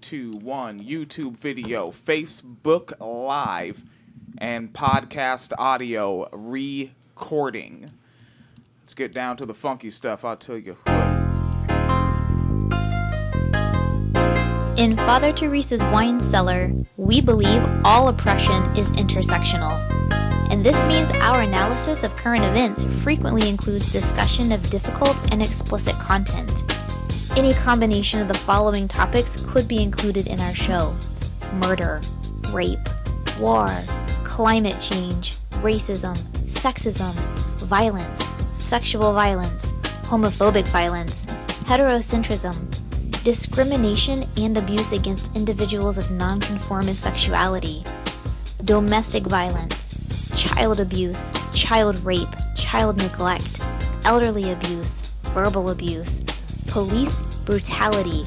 2, 1, YouTube video, Facebook Live, and podcast audio recording. Let's get down to the funky stuff, I'll tell you what. In Father Teresa's Wine Cellar, we believe all oppression is intersectional. And this means our analysis of current events frequently includes discussion of difficult and explicit content. Any combination of the following topics could be included in our show: murder, rape, war, climate change, racism, sexism, violence, sexual violence, homophobic violence, heterocentrism, discrimination and abuse against individuals of nonconformist sexuality, domestic violence, child abuse, child rape, child neglect, elderly abuse, verbal abuse, police brutality,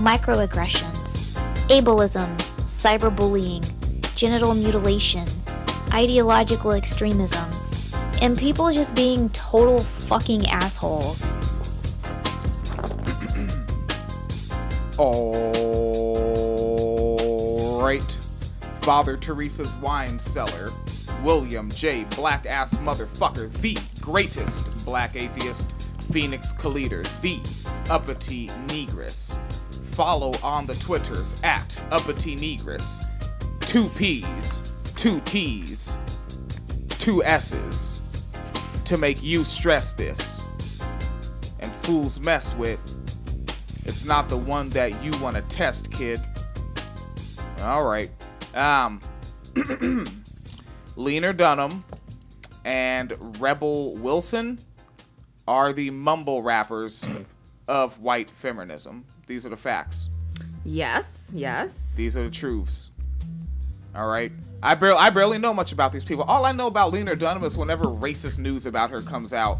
microaggressions, ableism, cyberbullying, genital mutilation, ideological extremism, and people just being total fucking assholes. All right. Father Teresa's Wine Cellar. William J. Blackass Motherfucker, the greatest black atheist. Phoenix Collider, the Uppity Negress. Follow on the Twitters at Uppity Negress. 2 P's, 2 T's, 2 S's to make you stress this. And fools mess with, it's not the one that you want to test, kid. All right. Lena Dunham and Rebel Wilson are the mumble rappers of white feminism. These are the facts. Yes, yes. These are the truths. All right. I barely know much about these people. All I know about Lena Dunham is whenever racist news about her comes out.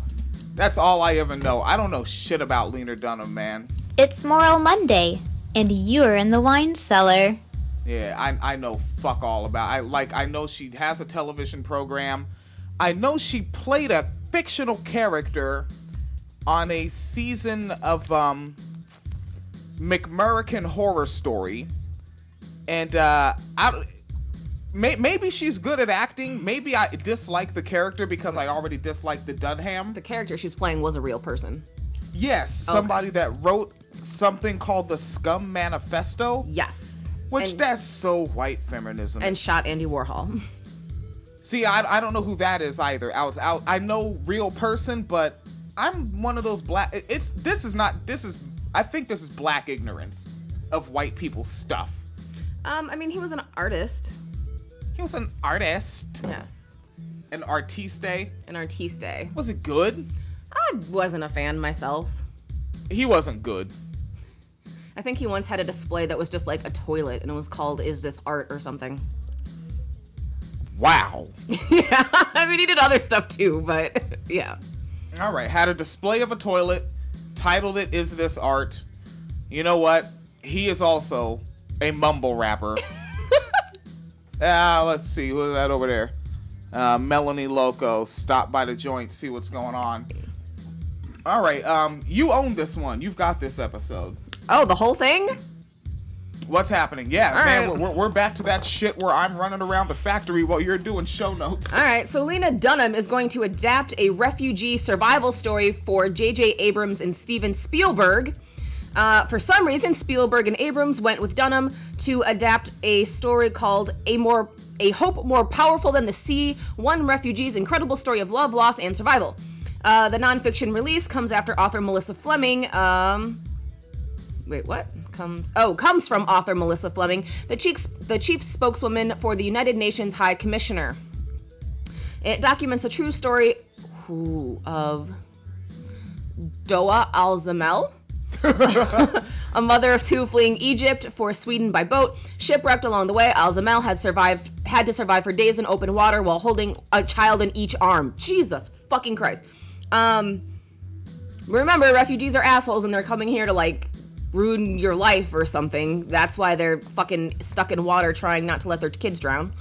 That's all I ever know. I don't know shit about Lena Dunham, man. It's Moral Monday, and you're in the wine cellar. Yeah, I know fuck all about. I know she has a television program. I know she played a fictional character on a season of McMurrican Horror Story, and maybe she's good at acting. Maybe I dislike the character because I already disliked the Dunham. The character she's playing was a real person. Yes, somebody that wrote something called The Scum Manifesto. Yes, which that's so white feminism. And shot Andy Warhol. See, I don't know who that is either. I know real person, but I'm one of those black. I think this is black ignorance of white people's stuff. I mean, he was an artist. He was an artist. Yes. An artiste. An artiste. Was it good? I wasn't a fan myself. He wasn't good. I think he once had a display that was just like a toilet, and it was called "Is This Art" or something. Wow. Yeah, I mean, he did other stuff too, but yeah. All right, had a display of a toilet, titled it "Is This Art?" You know what? He is also a mumble rapper. Let's see, who's that over there? Melanie Loco, stop by the joint, see what's going on. All right, you own this one. You've got this episode. Oh, the whole thing? What's happening? Yeah, all man, right. we're back to that shit where I'm running around the factory while you're doing show notes. All right, so Lena Dunham is going to adapt a refugee survival story for J.J. Abrams and Steven Spielberg. For some reason, Spielberg and Abrams went with Dunham to adapt a story called A Hope More Powerful Than the Sea, One Refugee's Incredible Story of Love, Loss, and Survival. The nonfiction release comes after author Melissa Fleming... Wait, what? Comes from author Melissa Fleming, the chief spokeswoman for the United Nations High Commissioner. It documents the true story of Doaa Al-Zamel, a mother of two fleeing Egypt for Sweden by boat. Shipwrecked along the way, Al-Zamel had to survive for days in open water while holding a child in each arm. Jesus fucking Christ. Remember, refugees are assholes and they're coming here to, like, ruin your life or something. That's why they're fucking stuck in water trying not to let their kids drown.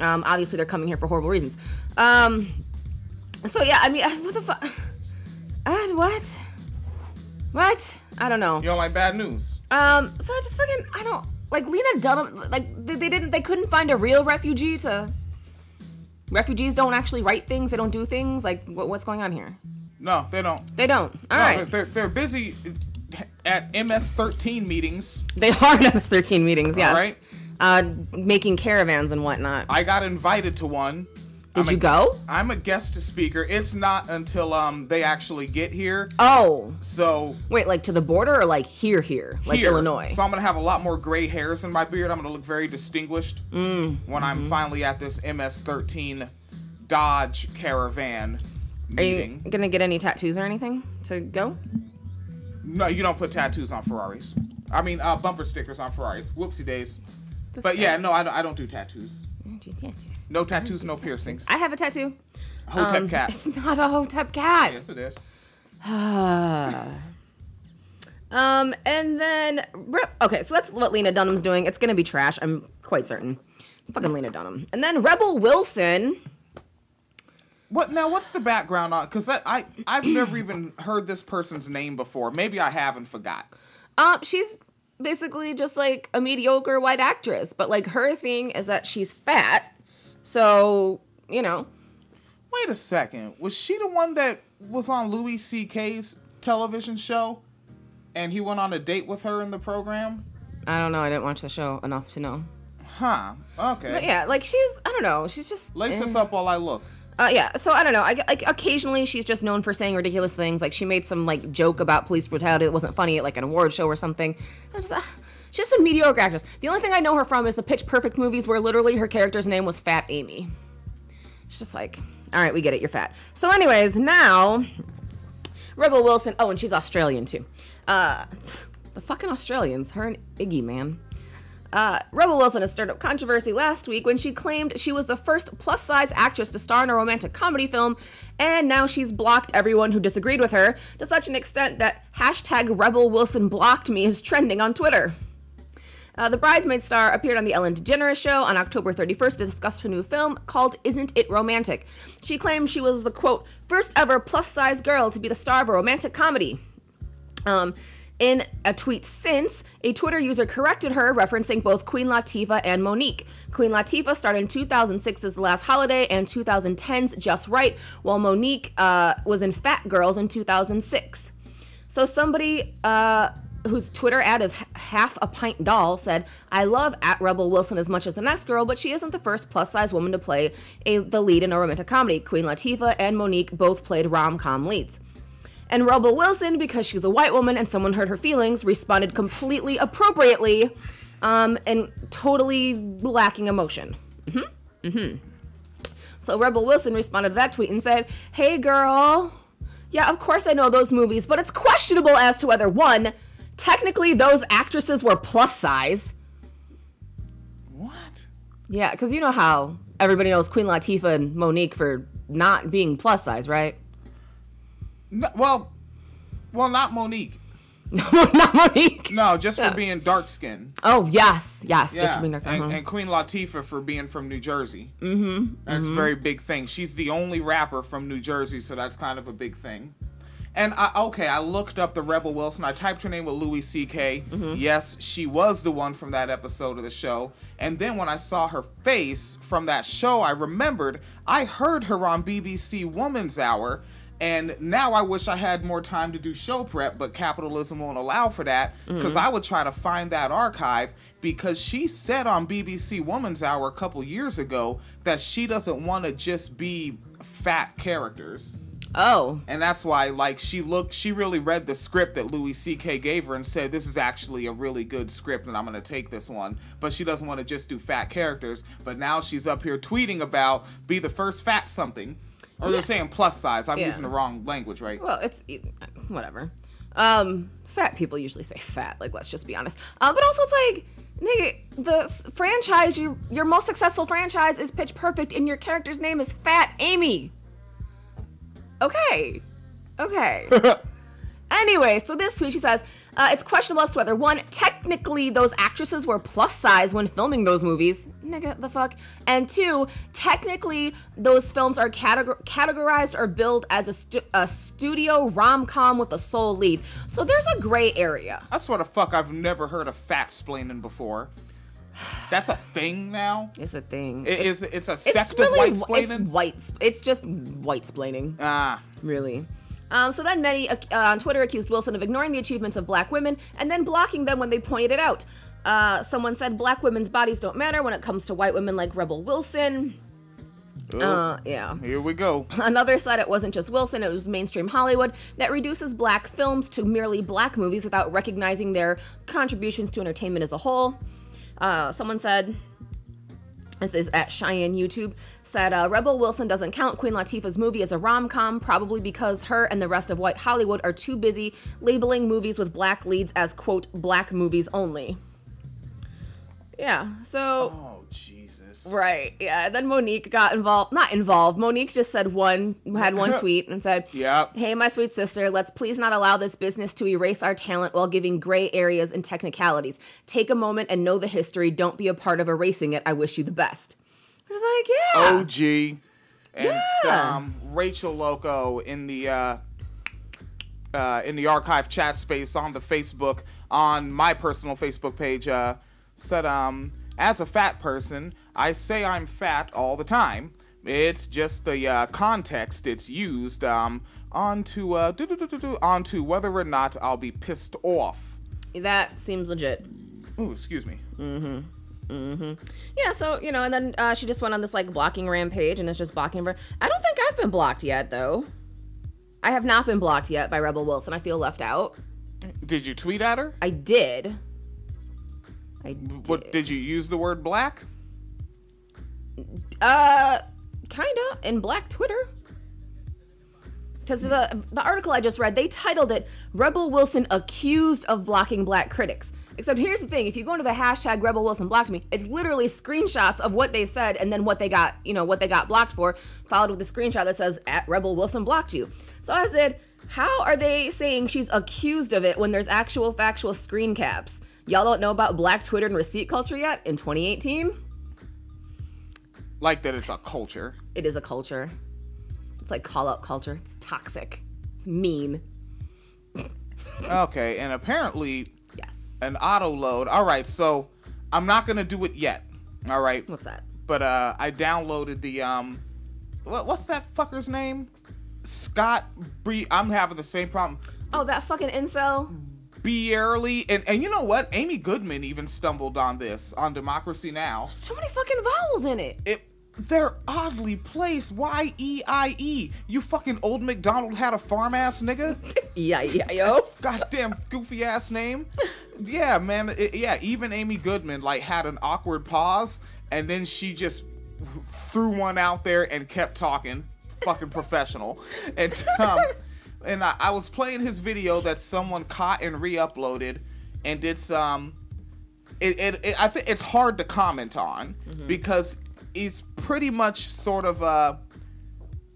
Obviously, they're coming here for horrible reasons. So, yeah, I mean, what the fuck? What? What? I don't know. You don't like bad news? So I just fucking, I don't, like, Lena Dunham, like, they couldn't find a real refugee to... Refugees don't actually write things. They don't do things. Like, what's going on here? No, they don't. They don't. All right. They're busy at MS-13 meetings. They are at MS-13 meetings, yeah. All right. Making caravans and whatnot. I got invited to one. Did you go? I'm a guest speaker. It's not until they actually get here. Oh. So. Wait, like to the border or like here? Like Illinois? So I'm going to have a lot more gray hairs in my beard. I'm going to look very distinguished when I'm finally at this MS-13 Dodge Caravan meeting. Are you going to get any tattoos or anything to go? No, you don't put tattoos on Ferraris. I mean, bumper stickers on Ferraris. Whoopsie days. But yeah, no, I don't do tattoos. No tattoos, no piercings. I have a tattoo. A Hotep cat. It's not a Hotep cat. Yes, it is. And then, okay, so that's what Lena Dunham's doing. It's going to be trash, I'm quite certain. Fucking Lena Dunham. And then Rebel Wilson. What now? What's the background on? Because I've never even heard this person's name before. Maybe I haven't forgot. She's basically just like a mediocre white actress, but like her thing is that she's fat. So, you know. Wait a second. Was she the one that was on Louis C.K.'s television show? And he went on a date with her in the program? I don't know. I didn't watch the show enough to know. Huh. Okay. But yeah, like she's, I don't know. She's just... Lace us up while I look. Yeah, so I don't know. Like, occasionally she's just known for saying ridiculous things. Like she made some like joke about police brutality that wasn't funny at like an award show or something. I'm just... She's a mediocre actress. The only thing I know her from is the Pitch Perfect movies where literally her character's name was Fat Amy. It's just like, all right, we get it, you're fat. So anyways, now, Rebel Wilson, oh, and she's Australian too. The fucking Australians, her and Iggy, man. Rebel Wilson has stirred up controversy last week when she claimed she was the first plus-size actress to star in a romantic comedy film, and now she's blocked everyone who disagreed with her to such an extent that #RebelWilsonBlockedMe is trending on Twitter. The Bridesmaid star appeared on The Ellen DeGeneres Show on October 31st to discuss her new film called Isn't It Romantic? She claimed she was the, quote, first ever plus-size girl to be the star of a romantic comedy. In a tweet since, a Twitter user corrected her, referencing both Queen Latifah and Monique. Queen Latifah starred in 2006's The Last Holiday and 2010's Just Right, while Monique was in Fat Girls in 2006. So somebody... whose Twitter ad is #half-a-pint-doll, said, I love @RebelWilson as much as the next girl, but she isn't the first plus-size woman to play the lead in a romantic comedy. Queen Latifah and Monique both played rom-com leads. And Rebel Wilson, because she's a white woman and someone hurt her feelings, responded completely appropriately and totally lacking emotion. So Rebel Wilson responded to that tweet and said, hey, girl, yeah, of course I know those movies, but it's questionable as to whether, one, technically, those actresses were plus size. What? Yeah, because you know how everybody knows Queen Latifah and Monique for not being plus size, right? No, well, not Monique. Not Monique. No, just for being dark skinned. Oh, yes, just for being dark skinned. And Queen Latifah for being from New Jersey. That's a very big thing. She's the only rapper from New Jersey, so that's kind of a big thing. And, I looked up the Rebel Wilson. I typed her name with Louis C.K. Yes, she was the one from that episode of the show. And then when I saw her face from that show, I remembered I heard her on BBC Woman's Hour. And now I wish I had more time to do show prep, but capitalism won't allow for that because I would try to find that archive because she said on BBC Woman's Hour a couple years ago that she doesn't want to just be fat characters. Oh. And that's why, like, she really read the script that Louis C.K. gave her and said, this is actually a really good script and I'm going to take this one. But she doesn't want to just do fat characters. But now she's up here tweeting about be the first fat something. Or they're saying plus size. I'm using the wrong language, right? Well, it's whatever. Fat people usually say fat. Like, let's just be honest. But also it's like... Nigga, the franchise, your most successful franchise is Pitch Perfect and your character's name is Fat Amy. Okay. Okay. Anyway, so this tweet, she says, it's questionable as to whether, one, technically those actresses were plus size when filming those movies. Nigga, the fuck? And two, technically those films are categorized or billed as a studio rom-com with a sole lead. So there's a gray area. I swear to fuck, I've never heard of fatsplaining before. That's a thing now? It's a thing. It's a sect of whitesplaining? It's just whitesplaining. Ah. Really. So then many on Twitter accused Wilson of ignoring the achievements of black women and then blocking them when they pointed it out. Someone said black women's bodies don't matter when it comes to white women like Rebel Wilson. Yeah. Here we go. Another said it wasn't just Wilson, it was mainstream Hollywood that reduces black films to merely black movies without recognizing their contributions to entertainment as a whole. Someone said, this is at Cheyenne YouTube, said Rebel Wilson doesn't count Queen Latifah's movie as a rom-com, probably because her and the rest of white Hollywood are too busy labeling movies with black leads as, quote, black movies only. Yeah, so... Oh, Jesus. Right, yeah. Then Monique got involved. Not involved. Monique just said had one tweet and said, yep. Hey, my sweet sister, let's please not allow this business to erase our talent while giving gray areas and technicalities. Take a moment and know the history. Don't be a part of erasing it. I wish you the best. I was like, yeah. OG. And yeah. Rachel Loco in the archive chat space on the Facebook, on my personal Facebook page, said, as a fat person, I say I'm fat all the time. It's just the context it's used onto whether or not I'll be pissed off. That seems legit. Ooh, excuse me. Yeah, so, you know, and then she just went on this, like, blocking rampage, and it's just blocking her. I don't think I've been blocked yet, though. I have not been blocked yet by Rebel Wilson. I feel left out. Did you tweet at her? I did. What did you use the word black? Kinda in black Twitter. Because the article I just read, they titled it "Rebel Wilson accused of blocking black critics." Except here's the thing: if you go into the hashtag Rebel Wilson blocked me, it's literally screenshots of what they said and then what they got, you know, what they got blocked for, followed with a screenshot that says "at Rebel Wilson blocked you." So I said, how are they saying she's accused of it when there's actual factual screen caps? Y'all don't know about black Twitter and receipt culture yet in 2018? Like that it's a culture. It is a culture. It's like call-out culture. It's toxic. It's mean. Okay, and apparently... Yes. An auto load. All right, so I'm not going to do it yet. All right? What's that? But I downloaded the... what's that fucker's name? Scott Bree. I'm having the same problem. Oh, that fucking incel? Barely, and you know what? Amy Goodman even stumbled on this on Democracy Now. There's too many fucking vowels in it. They're oddly placed. Y-E-I-E. You fucking old McDonald had a farm ass nigga. Yeah. Goddamn goofy ass name. Yeah, man. Even Amy Goodman like had an awkward pause, and then she just threw one out there and kept talking. Fucking professional. And and I was playing his video that someone caught and re-uploaded, and it's I think it's hard to comment on because it's pretty much sort of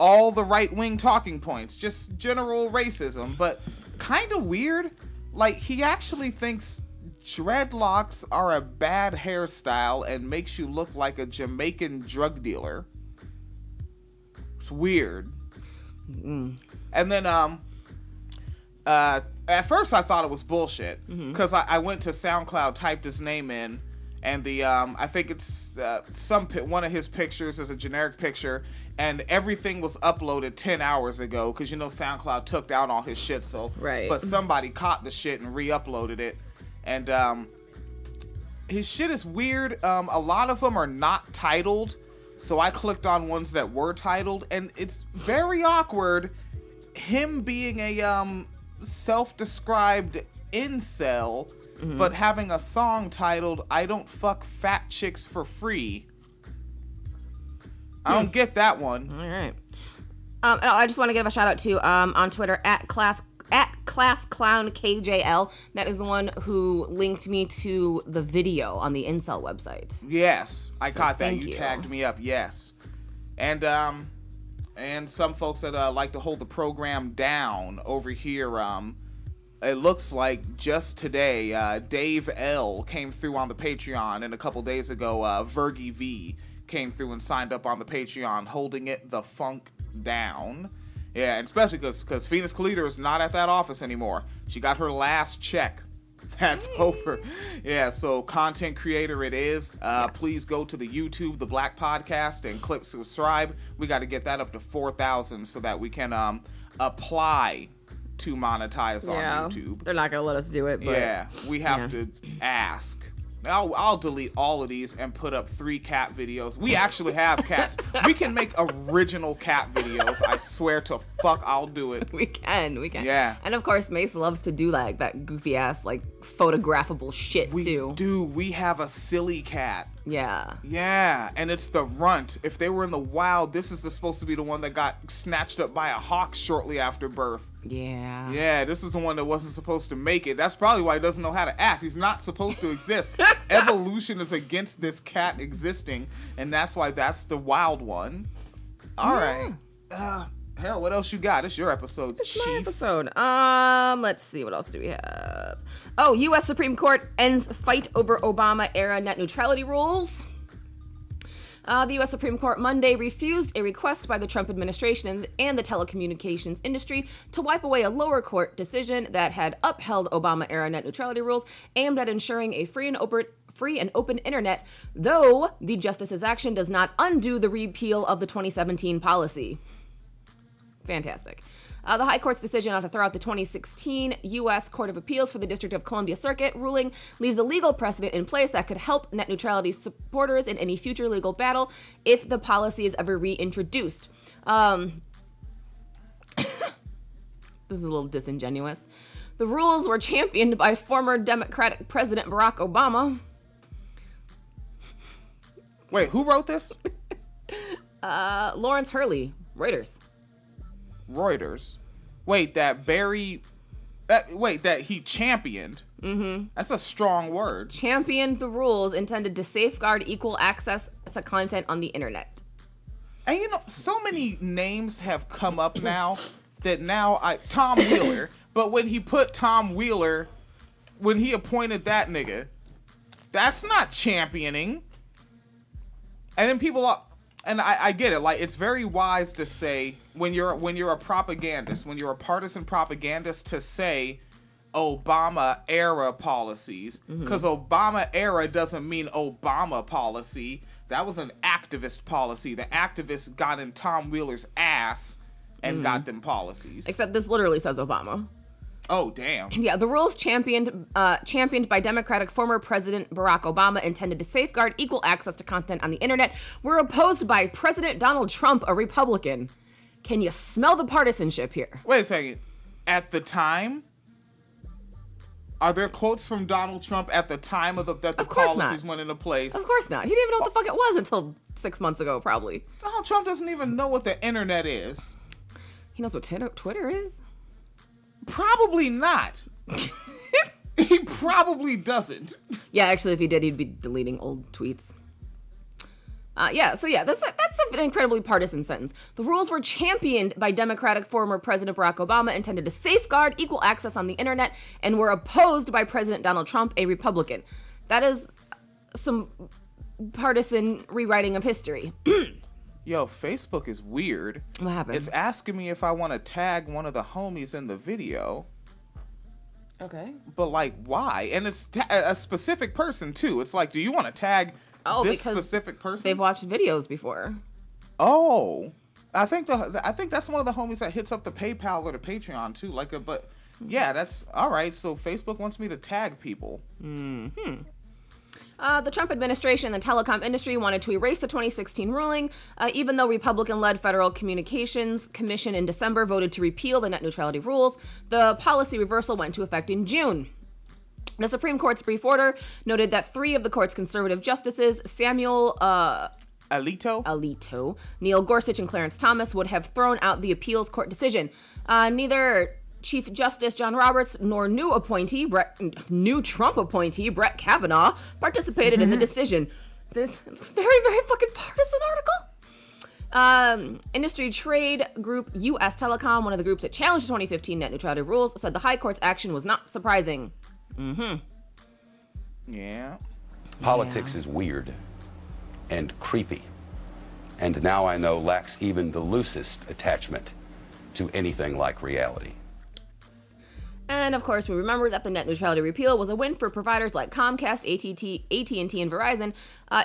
all the right-wing talking points, just general racism, but kind of weird. Like he actually thinks dreadlocks are a bad hairstyle and makes you look like a Jamaican drug dealer. It's weird. And then at first I thought it was bullshit because I went to SoundCloud, typed his name in, and the I think it's one of his pictures is a generic picture, and everything was uploaded 10 hours ago because, you know, SoundCloud took down all his shit, so right. But somebody caught the shit and re-uploaded it, and his shit is weird. A lot of them are not titled. So I clicked on ones that were titled, and it's very awkward. Him being a self-described incel, but having a song titled "I Don't Fuck Fat Chicks for Free." I don't get that one. All right. I just want to give a shout out to on Twitter at Class Clown KJL. That is the one who linked me to the video on the incel website. Yes, I caught that. You tagged me up. Yes, and some folks that like to hold the program down over here it looks like just today, Dave L came through on the Patreon, and a couple days ago, Virgie V came through and signed up on the Patreon, holding it the funk down. Yeah, and especially because Phoenix Collider is not at that office anymore. She got her last check. That's over. Yeah, so content creator it is. Please go to the YouTube, The Black Podcast, and click subscribe. We got to get that up to 4,000 so that we can apply to monetize on YouTube. They're not going to let us do it. But yeah, we have to ask. I'll delete all of these and put up 3 cat videos. We actually have cats. We can make original cat videos. I swear to fuck, I'll do it. We can. Yeah. And of course, Mace loves to do like that goofy ass, like photographable shit too. We do. We have a silly cat. Yeah. Yeah. And it's the runt. If they were in the wild, this is supposed to be the one that got snatched up by a hawk shortly after birth. Yeah. Yeah, this is the one that wasn't supposed to make it. That's probably why he doesn't know how to act. He's not supposed to exist. Evolution is against this cat existing, and that's why that's the wild one. All right. Hell, what else you got? It's your episode, Chief. It's my episode. Let's see. What else do we have? Oh, U.S. Supreme Court ends fight over Obama-era net neutrality rules. The U.S. Supreme Court Monday refused a request by the Trump administration and the telecommunications industry to wipe away a lower court decision that had upheld Obama-era net neutrality rules aimed at ensuring a free and open internet, though the justice's action does not undo the repeal of the 2017 policy. Fantastic. The High Court's decision to throw out the 2016 U.S. Court of Appeals for the District of Columbia Circuit ruling leaves a legal precedent in place that could help net neutrality supporters in any future legal battle if the policy is ever reintroduced. This is a little disingenuous. The rules were championed by former Democratic President Barack Obama. Wait, who wrote this? Lawrence Hurley, Reuters. Wait, that he championed. Mm-hmm. That's a strong word. Championed the rules intended to safeguard equal access to content on the internet. And you know, so many names have come up now that now Tom Wheeler, but when he put Tom Wheeler, when he appointed that nigga, that's not championing. And then people are, and I get it. Like, it's very wise to say when you're a propagandist, when you're a partisan propagandist, to say Obama era policies, because Obama era doesn't mean Obama policy. That was an activist policy. The activists got in Tom Wheeler's ass and got them policies. Except this literally says Obama. Oh, damn. Yeah, the rules championed by Democratic former President Barack Obama intended to safeguard equal access to content on the internet were opposed by President Donald Trump, a Republican. Can you smell the partisanship here? Wait a second. At the time? Are there quotes from Donald Trump at the time that the policies went into place? Of course not. He didn't even know what the fuck it was until 6 months ago, probably. Donald Trump doesn't even know what the internet is. He knows what Twitter is? Probably not. He probably doesn't. Yeah, actually, if he did, he'd be deleting old tweets. That's an incredibly partisan sentence. The rules were championed by Democratic former President Barack Obama, intended to safeguard equal access on the internet, and were opposed by President Donald Trump, a Republican. That is some partisan rewriting of history. Yo, Facebook is weird. What happened? It's asking me if I want to tag one of the homies in the video. Okay. But, like, why? And it's a specific person, too. It's like, do you want to tag this specific person? They've watched videos before. Oh. I think that's one of the homies that hits up the PayPal or the Patreon, too. Like, but, yeah, that's... All right, so Facebook wants me to tag people. Mm-hmm. The Trump administration and the telecom industry wanted to erase the 2016 ruling, even though Republican-led Federal Communications Commission in December voted to repeal the net neutrality rules. The policy reversal went into effect in June. The Supreme Court's brief order noted that 3 of the court's conservative justices, Samuel Alito, Neil Gorsuch, and Clarence Thomas, would have thrown out the appeals court decision. Neither Chief Justice John Roberts nor new Trump appointee Brett Kavanaugh participated in the decision. This very, very fucking partisan article. Industry trade group U.S. Telecom, one of the groups that challenged the 2015 net neutrality rules, said the High Court's action was not surprising. Yeah. Politics is weird and creepy. And now I know lacks even the loosest attachment to anything like reality. And of course, we remember that the net neutrality repeal was a win for providers like Comcast, AT&T, and Verizon.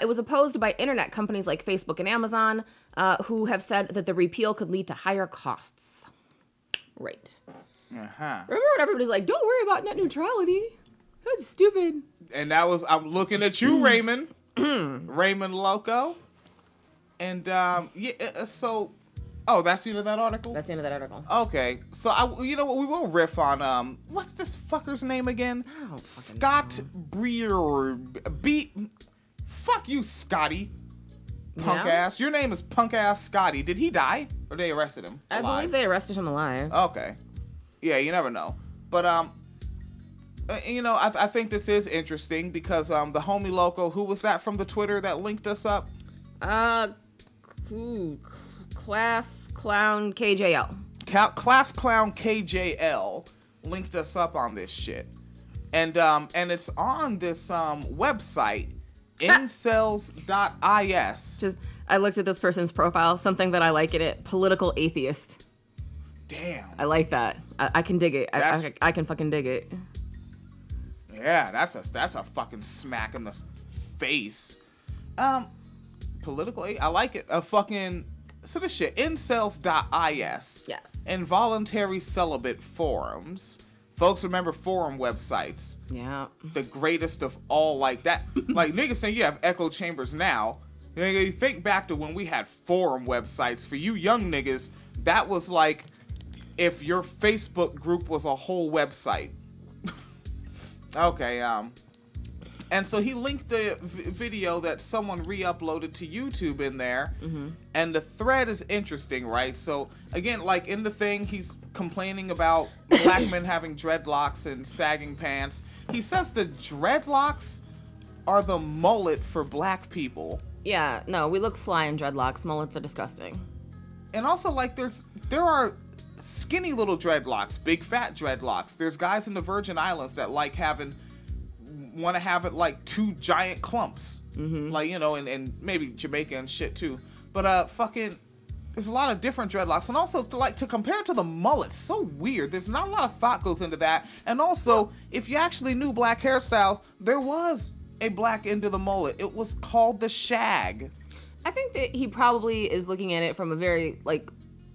It was opposed by internet companies like Facebook and Amazon, who have said that the repeal could lead to higher costs. Right. Remember when everybody's like, "Don't worry about net neutrality. That's stupid." And that was, I'm looking at you, Raymond. Raymond Loco. And yeah, so. Oh, that's the end of that article? That's the end of that article. Okay. So, you know what? We will riff on, what's this fucker's name again? Scott Breer. Fuck you, Scotty. Punk ass. Your name is Punk Ass Scotty. Did he die? Or they arrested him? I believe they arrested him alive. Okay. Yeah, you never know. But, you know, I think this is interesting because, the homie Loco, who was that from the Twitter that linked us up? Class Clown KJL. Class Clown KJL linked us up on this shit. And it's on this website, incels.is. Just, I looked at this person's profile, something that I like in it, political atheist. Damn. I like that. I can dig it. I can fucking dig it. Yeah, that's a fucking smack in the face. Political, I like it. A fucking... So this shit, incels.is. Yes. Involuntary celibate forums. Folks, remember forum websites. Yeah. The greatest of all, like that. Like, niggas saying you have echo chambers now. You think back to when we had forum websites. For you young niggas, that was like if your Facebook group was a whole website. Okay, And so he linked the video that someone re-uploaded to YouTube in there, and the thread is interesting, right? So again, like in the thing, he's complaining about black men having dreadlocks and sagging pants. He says the dreadlocks are the mullet for black people. Yeah, no, we look fly in dreadlocks. Mullets are disgusting. And also, like, there are skinny little dreadlocks, big fat dreadlocks. There's guys in the Virgin Islands that like having... want to have it like two giant clumps, like, you know, and maybe Jamaica and shit too, but fucking there's a lot of different dreadlocks. And also to compare to the mullet, so weird. There's not a lot of thought goes into that. And also, if you actually knew black hairstyles, there was a black end to the mullet. It was called the shag. I think that he probably is looking at it from a very like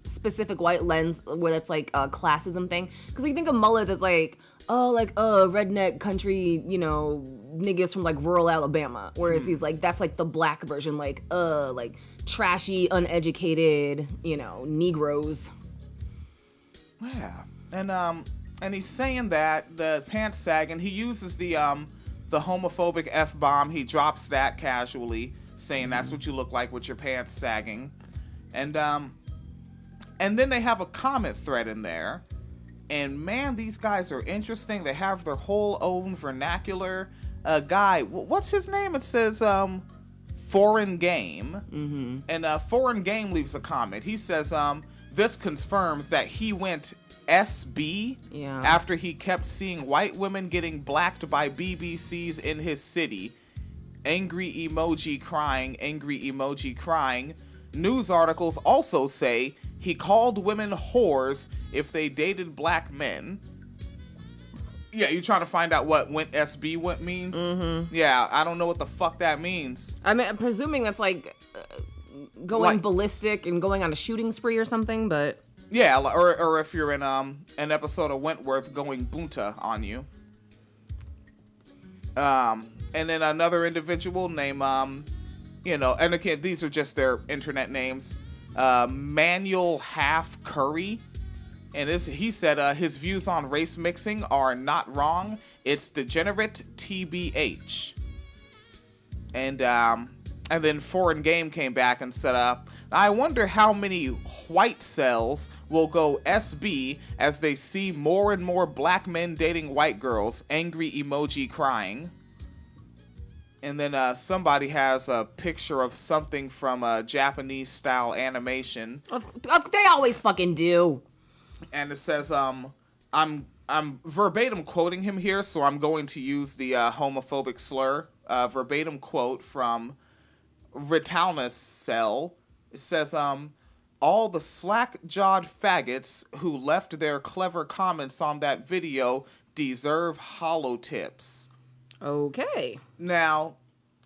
specific white lens, where that's like a classism thing, because you think of mullets as like, oh, like, redneck country, you know, niggas from, like, rural Alabama. Whereas he's, like, that's, like, the black version, like, trashy, uneducated, you know, Negroes. Yeah. And he's saying that, the pants sagging, he uses the homophobic F-bomb. He drops that casually, saying that's what you look like with your pants sagging. And then they have a comment thread in there. And man, these guys are interesting. They have their whole own vernacular. Guy, what's his name? It says Foreign Game. And Foreign Game leaves a comment. He says, this confirms that he went SB after he kept seeing white women getting blacked by BBCs in his city. Angry emoji crying, angry emoji crying. News articles also say he called women whores if they dated black men. Yeah, you trying to find out what went SB what means? Yeah, I don't know what the fuck that means. I mean, I'm presuming that's like going like, ballistic and going on a shooting spree or something, but... Yeah, or if you're in an episode of Wentworth going bunta on you. And then another individual named, you know, and again, these are just their internet names. Manuel Curry, and he said his views on race mixing are not wrong. It's degenerate TBH. And then Foreign Game came back and said, I wonder how many white cells will go SB as they see more and more black men dating white girls. Angry emoji crying. And then somebody has a picture of something from a Japanese-style animation. They always fucking do. And it says, I'm verbatim quoting him here, so I'm going to use the homophobic slur. Verbatim quote from Ritalna's cell. It says, all the slack-jawed faggots who left their clever comments on that video deserve hollow tips. Okay. Now,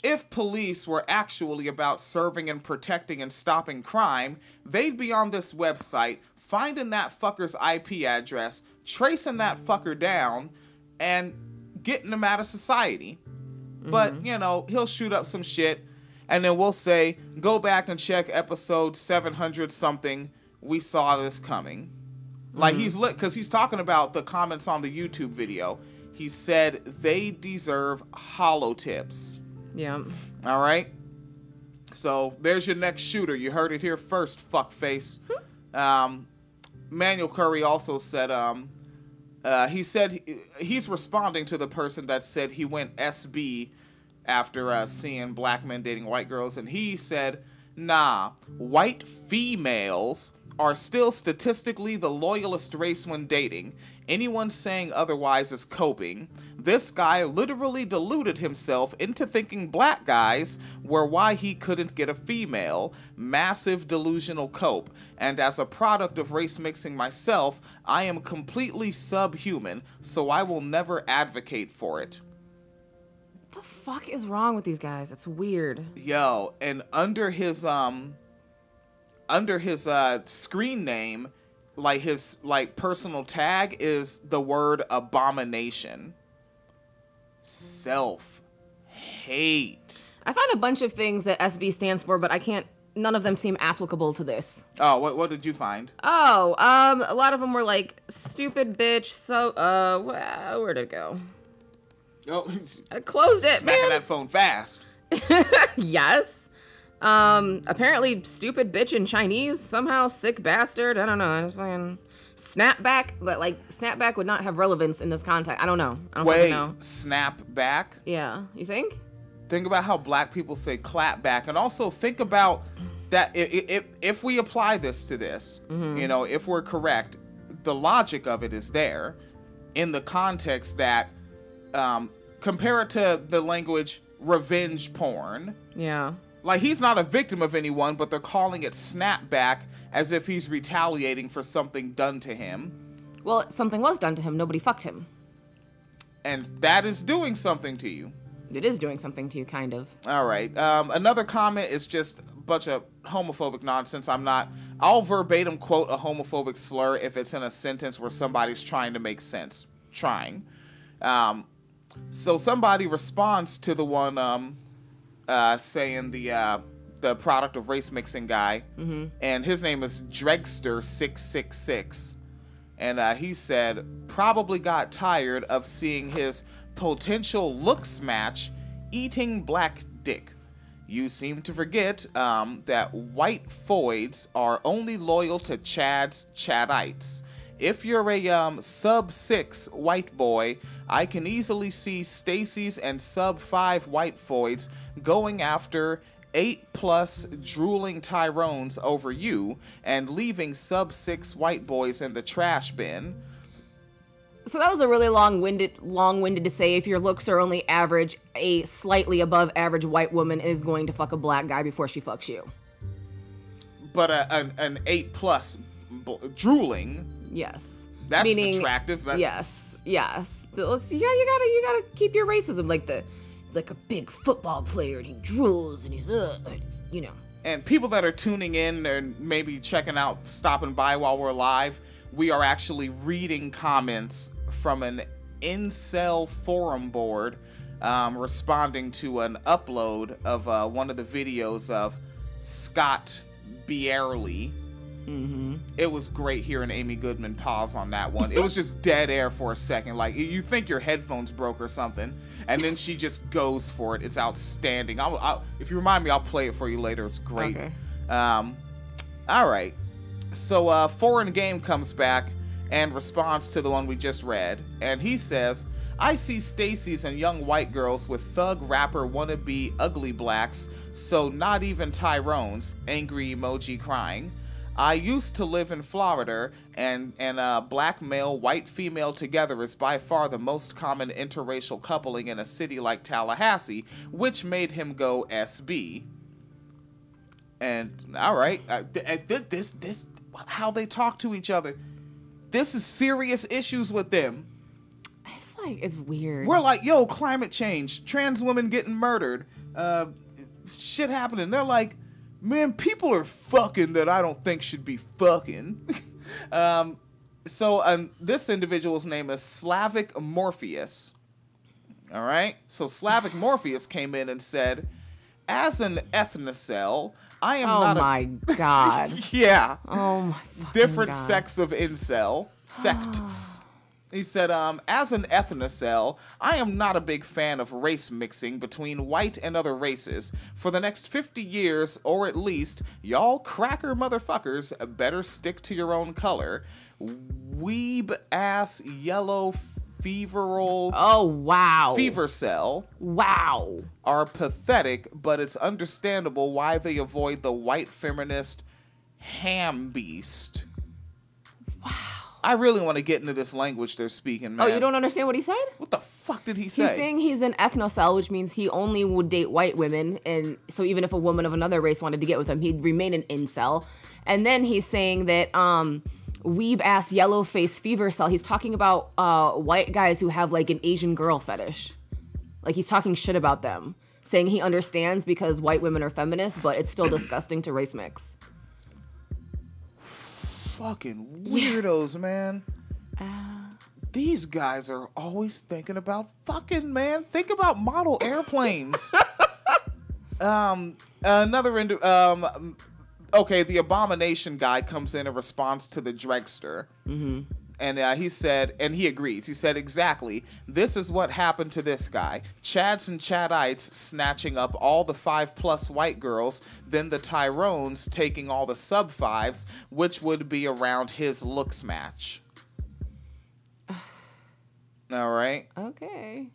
if police were actually about serving and protecting and stopping crime, they'd be on this website, finding that fucker's IP address, tracing that fucker down, and getting him out of society. But, you know, he'll shoot up some shit, and then we'll say, go back and check episode 700-something. We saw this coming. Like, he's lit, because he's talking about the comments on the YouTube video. He said they deserve hollow tips. Yeah. All right? So, there's your next shooter. You heard it here first, fuckface. Manuel Curry also said, he said he's responding to the person that said he went SB after seeing black men dating white girls, and he said, nah, white females are still statistically the loyalist race when dating. Anyone saying otherwise is coping. This guy literally deluded himself into thinking black guys were why he couldn't get a female. Massive delusional cope. And as a product of race mixing myself, I am completely subhuman, so I will never advocate for it. What the fuck is wrong with these guys? It's weird. Yo, and under his screen name, like his personal tag is the word abomination. Self-hate. I found a bunch of things that SB stands for, but I can't, none of them seem applicable to this. Oh, what did you find? Oh, a lot of them were like stupid bitch, so where'd it go? Oh, I closed it. Smacking that phone fast. Yes. Apparently stupid bitch in Chinese, somehow sick bastard, I don't know, I just fucking... Snapback, but like, snapback would not have relevance in this context, I don't know. Wait, snapback? Yeah, you think? Think about how black people say clapback, and also think about that, if we apply this to this, you know, if we're correct, the logic of it is there, in the context that, compare it to the language revenge porn. Yeah. Like, he's not a victim of anyone, but they're calling it snapback as if he's retaliating for something done to him. Well, something was done to him. Nobody fucked him. And that is doing something to you. It is doing something to you, kind of. All right. Another comment is just a bunch of homophobic nonsense. I'll verbatim quote a homophobic slur if it's in a sentence where somebody's trying to make sense. Trying. So somebody responds to the one... saying the product of race mixing guy, and his name is Dregster666, and he said probably got tired of seeing his potential looks match eating black dick. You seem to forget that white foids are only loyal to Chadites. If you're a sub-6 white boy, I can easily see Stacy's and sub-5 white foids going after 8+ drooling Tyrones over you and leaving sub-6 white boys in the trash bin. So that was a really long-winded to say if your looks are only average, a slightly above average white woman is going to fuck a black guy before she fucks you. But an 8+ drooling... Yes. That's meaning, attractive. That... Yes. Yes. You gotta keep your racism like the... He's like a big football player and he drools and he's, you know. And people that are tuning in and maybe checking out, stopping by while we're live, we are actually reading comments from an incel forum board responding to an upload of one of the videos of Scott Bierly. It was great hearing Amy Goodman pause on that one. It was just dead air for a second. Like, you think your headphones broke or something, and then she just goes for it. It's outstanding. If you remind me, I'll play it for you later. It's great. Okay. All right. So Foreign Game comes back and responds to the one we just read, and he says, I see Stacey's and young white girls with thug rapper wannabe ugly blacks, so not even Tyrone's, angry emoji crying. I used to live in Florida, and black male, white female together is by far the most common interracial coupling in a city like Tallahassee, which made him go SB. And, alright, this, how they talk to each other, this is serious issues with them. It's like, it's weird. We're like, yo, climate change, trans women getting murdered, shit happening. They're like, man, people are fucking that I don't think should be fucking. This individual's name is Slavic Morpheus. All right? So Slavic Morpheus came in and said, as an ethnocell, I am not a... Oh, my God. Yeah. Oh, my fucking different God. Sects of incel. Sects. He said, as an ethnocell, I am not a big fan of race mixing between white and other races. For the next 50 years, or at least, y'all cracker motherfuckers better stick to your own color. Weeb ass yellow feveral. Oh, wow. Fever cell. Wow. Are pathetic, but it's understandable why they avoid the white feminist ham beast. Wow. I really want to get into this language they're speaking, man. Oh, you don't understand what he said? What the fuck did he say? He's saying he's an ethnocell, which means he only would date white women. And so even if a woman of another race wanted to get with him, he'd remain an incel. And then he's saying that weeb-ass yellow-faced fever cell, he's talking about white guys who have, like, an Asian girl fetish. Like, he's talking shit about them, saying he understands because white women are feminists, but it's still disgusting to race mix. Fucking weirdos, man. These guys are always thinking about fucking, man. Think about model airplanes. Okay, the abomination guy comes in response to the dragster. Mm-hmm. And he said, and he agrees, he said, exactly, this is what happened to this guy. Chads and Chadites snatching up all the 5+ white girls, then the Tyrones taking all the sub-5s, which would be around his looks match. All right. Okay.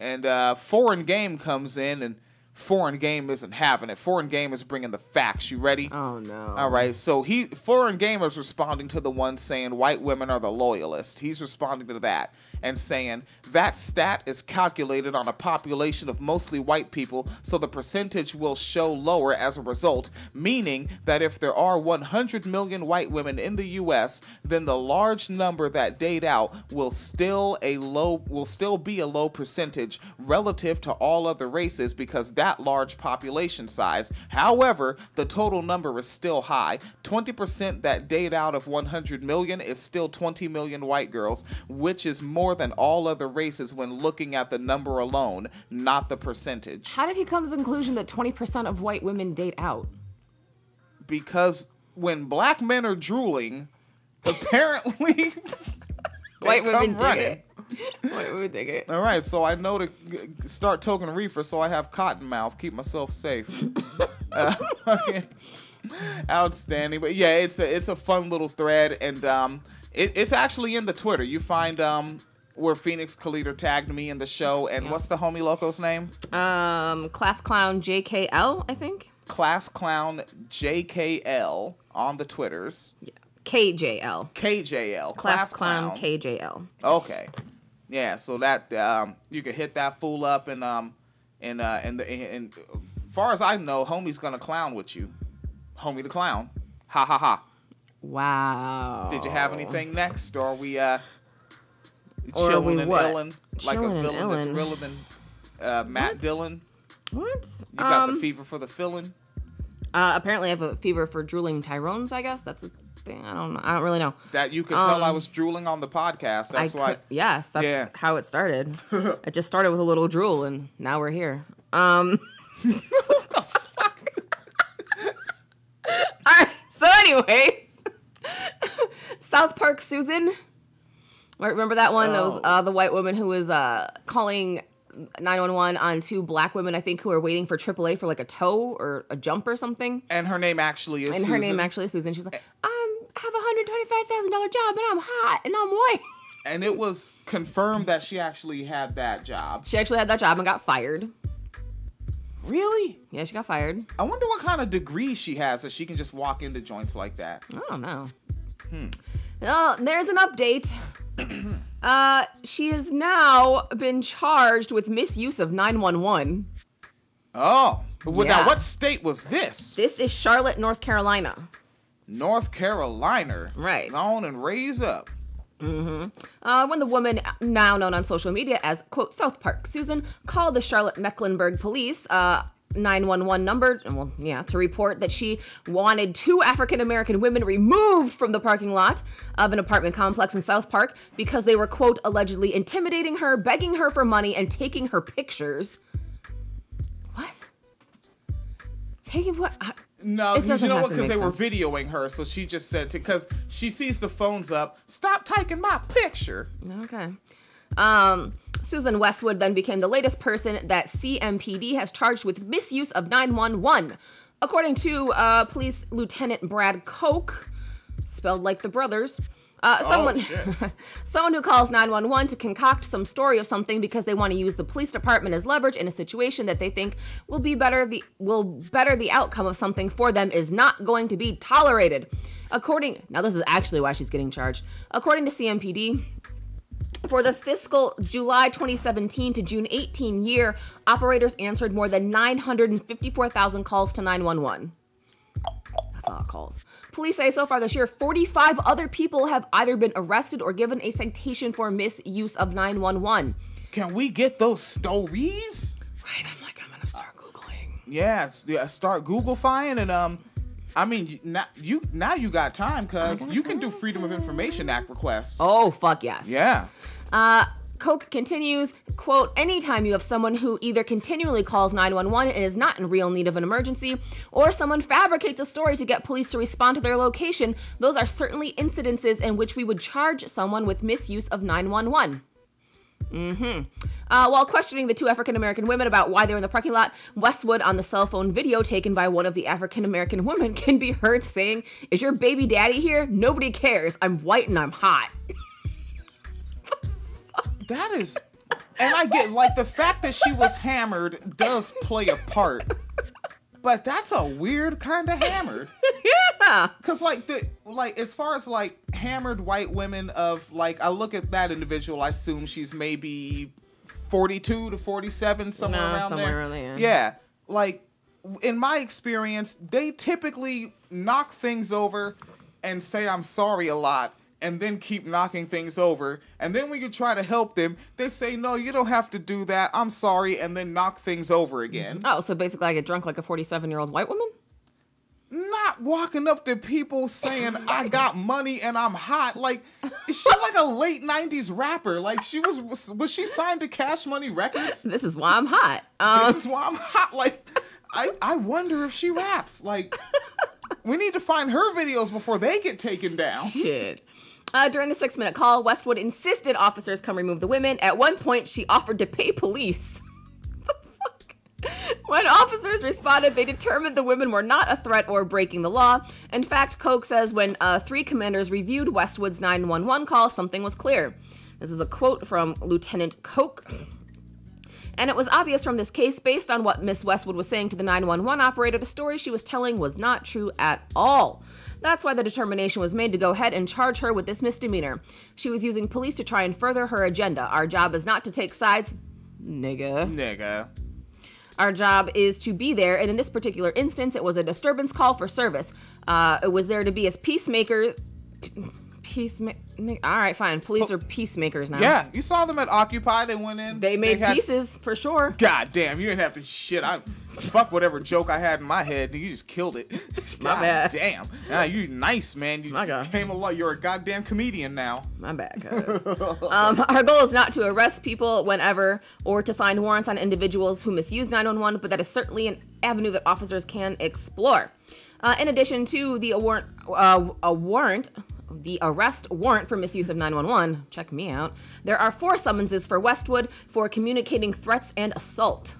And Foreign Game comes in, and Foreign Game isn't having it. Foreign Game is bringing the facts. You ready? Oh, no. All right. So Foreign Game is responding to the one saying white women are the loyalists. He's responding to that and saying that stat is calculated on a population of mostly white people, so the percentage will show lower as a result, meaning that if there are 100 million white women in the U.S., then the large number that date out will still be a low percentage relative to all other races because that large population size. However, the total number is still high. 20% that date out of 100 million is still 20 million white girls, which is more than all other races when looking at the number alone, not the percentage. How did he come to the conclusion that 20% of white women date out? Because when black men are drooling, apparently white women dig it. Wait, we dig it. All right, so I know to start token reefer, so I have cotton mouth. Keep myself safe. Okay. Outstanding, but yeah, it's a fun little thread, and it's actually in the Twitter. You find where Phoenix Collider tagged me in the show, and yep. What's the homie loco's name? Class Clown KJL, I think. Class Clown KJL on the Twitters. Yeah, KJL. KJL. Class Clown KJL. Okay. Yeah, so that you can hit that fool up, and far as I know, homie's gonna clown with you, homie the clown. Ha ha ha. Wow. Did you have anything next, or are we chilling and illin', like a villain that's realer than Matt Dillon? What? You got the fever for the fillin'? Apparently, I have a fever for drooling Tyrones. I guess that's a thing. I don't know. I don't really know. That you could tell I was drooling on the podcast. That's why. Yes, that's how it started. It just started with a little drool, and now we're here. What the fuck? All right. So, anyways, South Park Susan. Remember that one? Oh. That was the white woman who was calling 911 on two black women, I think, who are waiting for AAA for like a tow or a jump or something. And her name actually is Susan. And her name actually is Susan. She was like, I have a $125,000 job and I'm hot and I'm white. And it was confirmed that she actually had that job. She actually had that job and got fired. Really? Yeah, she got fired. I wonder what kind of degree she has that she can just walk into joints like that. I don't know. Well, there's an update. She has now been charged with misuse of 911. Oh. Well, yeah. Now, what state was this? This is Charlotte, North Carolina. North Carolina? Right. On and raise up. When the woman, now known on social media as, quote, South Park Susan, called the Charlotte Mecklenburg police 911 number, well, yeah, to report that she wanted 2 African-American women removed from the parking lot of an apartment complex in South Park because they were, quote, allegedly intimidating her, begging her for money, and taking her pictures. Taking what? No, you know what? Because they were videoing her, so she just said to, because she sees the phones up, stop taking my picture. Okay. Susan Westwood then became the latest person that CMPD has charged with misuse of 911. According to Police Lieutenant Brad Koch, spelled like the brothers, someone who calls 911 to concoct some story of something because they want to use the police department as leverage in a situation that they think will be better. will better the outcome of something for them is not going to be tolerated. According, now this is actually why she's getting charged. According to CMPD, for the fiscal July 2017 to June 18 year, operators answered more than 954,000 calls to 911. That's a lot of calls. Police say so far this year, 45 other people have either been arrested or given a citation for misuse of 911. Can we get those stories? Right, I'm like, I'm gonna start Googling. Yeah, start Google-fying, and I mean, now you got time, cuz you can do Freedom of Information Act requests. Oh, fuck yes. Yeah. Koch continues, quote, anytime you have someone who either continually calls 911 and is not in real need of an emergency, or someone fabricates a story to get police to respond to their location, those are certainly incidences in which we would charge someone with misuse of 911. While questioning the 2 African-American women about why they were in the parking lot, Westwood, on the cell phone video taken by one of the African-American women, can be heard saying, is your baby daddy here? Nobody cares. I'm white and I'm hot. That is, and I get, like, the fact that she was hammered does play a part, but that's a weird kind of hammered. Yeah. Because, like, as far as, like, hammered white women of, like, I look at that individual, I assume she's maybe 42 to 47, somewhere around there. Yeah. Like, in my experience, they typically knock things over and say, I'm sorry a lot, and then keep knocking things over. And then when you try to help them, they say, no, you don't have to do that. I'm sorry. And then knock things over again. Oh, so basically I get drunk like a 47-year-old white woman? Not walking up to people saying, I got money and I'm hot. Like, she's like a late 90s rapper. Like, she was she signed to Cash Money Records? This is why I'm hot. This is why I'm hot. Like, I wonder if she raps. Like, we need to find her videos before they get taken down. Shit. During the 6-minute call, Westwood insisted officers come remove the women. At one point, she offered to pay police. The fuck? When officers responded, they determined the women were not a threat or breaking the law. In fact, Koch says when 3 commanders reviewed Westwood's 911 call, something was clear. This is a quote from Lieutenant Koch. And it was obvious from this case, based on what Miss Westwood was saying to the 911 operator, the story she was telling was not true at all. That's why the determination was made to go ahead and charge her with this misdemeanor. She was using police to try and further her agenda. Our job is not to take sides, nigga. Nigga. Our job is to be there, and in this particular instance, it was a disturbance call for service. It was there to be as peacemaker. All right, fine. Police are peacemakers now. Yeah, you saw them at Occupy. They went in. They made pieces, for sure. God damn, you didn't have to shit. Fuck whatever joke I had in my head. You just killed it. My bad. Damn. Nah, you nice, man. You came along. You're a goddamn comedian now. My bad, guys. Our goal is not to arrest people whenever or to sign warrants on individuals who misuse 911, but that is certainly an avenue that officers can explore. In addition to the arrest warrant for misuse of 911, check me out, there are 4 summonses for Westwood for communicating threats and assault.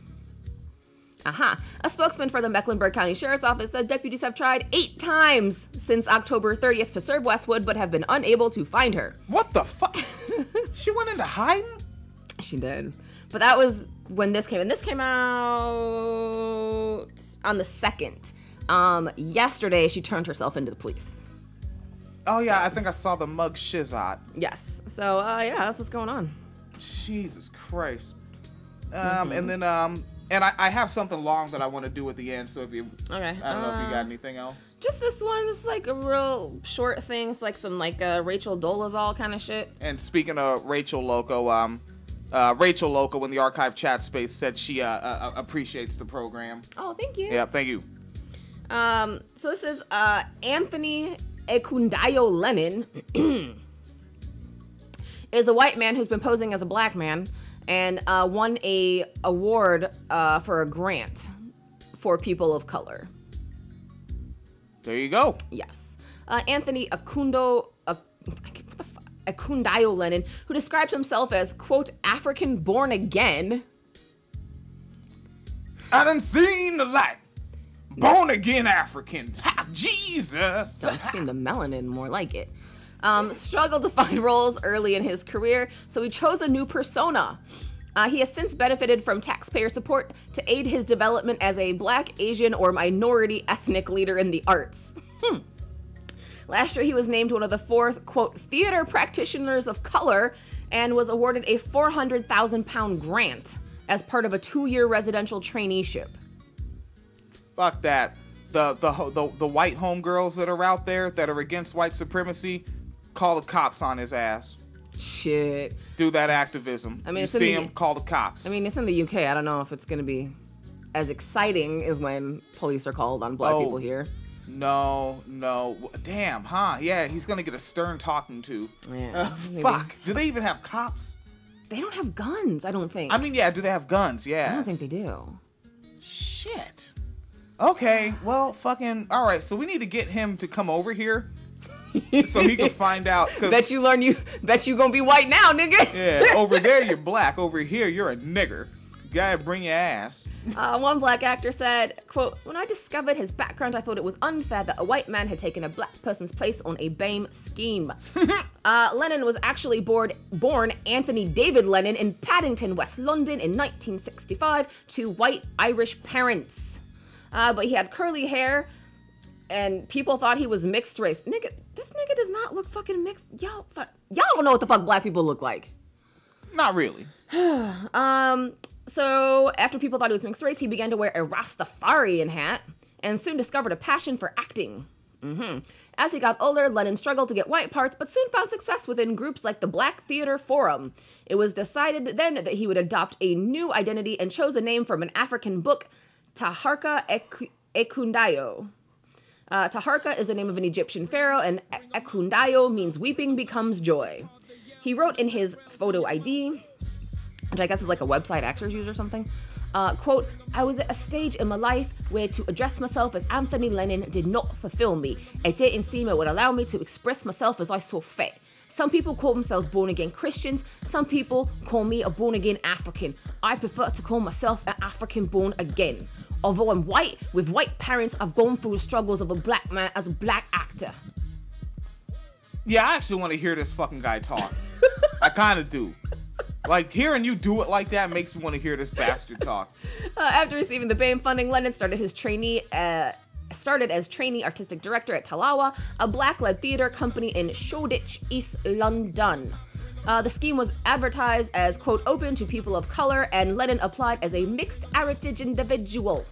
A spokesman for the Mecklenburg County Sheriff's Office said deputies have tried 8 times since October 30th to serve Westwood, but have been unable to find her. What the fuck? She went into hiding? She did. But that was when this came. And this came out on the 2nd. Yesterday, she turned herself into the police. Oh, yeah. So, I think I saw the mug shizot. Yes. So, yeah, that's what's going on. Jesus Christ. And then, and I have something long that I want to do at the end. So if you, okay. I don't know if you got anything else. Just this one, just like a real short thing. It's like some like Rachel Dolezal kind of shit. And speaking of Rachel Loco, Rachel Loco in the archive chat space said she appreciates the program. Oh, thank you. Yeah, thank you. So this is Anthony Ekundayo Lenin. Is a white man who's been posing as a black man. And won a award for a grant for people of color. There you go. Yes. Anthony Ekundayo Lenin, who describes himself as, quote, African born again. I done seen the light. Born again African. Ha, Jesus. I've seen the melanin, more like it. Struggled to find roles early in his career, so he chose a new persona. He has since benefited from taxpayer support to aid his development as a black, Asian, or minority ethnic leader in the arts. Last year, he was named one of the 4, quote, theater practitioners of color and was awarded a 400,000-pound grant as part of a 2-year residential traineeship. Fuck that. The white homegirls that are out there that are against white supremacy... Call the cops on his ass. Shit. Do that activism. I mean, you see him, call the cops. I mean, it's in the UK. I don't know if it's going to be as exciting as when police are called on black people here. No, no. Damn, huh? Yeah, he's going to get a stern talking to. Yeah, fuck. Do they even have cops? They don't have guns, I don't think. I mean, yeah, do they have guns? Yeah. I don't think they do. Shit. Okay, well, fucking... All right, so we need to get him to come over here. So he can find out. Bet you gonna be white now, nigga. Yeah, over there you're black. Over here you're a nigger. You gotta bring your ass. One black actor said, quote, when I discovered his background, I thought it was unfair that a white man had taken a black person's place on a BAME scheme. Lennon was actually born Anthony David Lennon in Paddington, West London in 1965 to white Irish parents. But he had curly hair. And people thought he was mixed race. Nigga, this nigga does not look fucking mixed. Y'all don't know what the fuck black people look like. Not really. So after people thought he was mixed race, he began to wear a Rastafarian hat and soon discovered a passion for acting. As he got older, Lennon struggled to get white parts, but soon found success within groups like the Black Theater Forum. It was decided then that he would adopt a new identity and chose a name from an African book, Taharka Ekundayo. Taharka is the name of an Egyptian pharaoh, and Ekundayo means weeping becomes joy. He wrote in his photo ID, which I guess is like a website actors use or something, quote, I was at a stage in my life where to address myself as Anthony Lennon did not fulfill me. It didn't seem it would allow me to express myself as I saw fit. Some people call themselves born-again Christians. Some people call me a born-again African. I prefer to call myself an African born-again. Although I'm white, with white parents, I've gone through the struggles of a black man as a black actor. Yeah, I actually want to hear this fucking guy talk. I kind of do. Like, hearing you do it like that makes me want to hear this bastard talk. After receiving the BAME funding, Lennon started as trainee artistic director at Talawa, a black-led theater company in Shoreditch, East London. The scheme was advertised as, quote, open to people of color, and Lennon applied as a mixed heritage individual.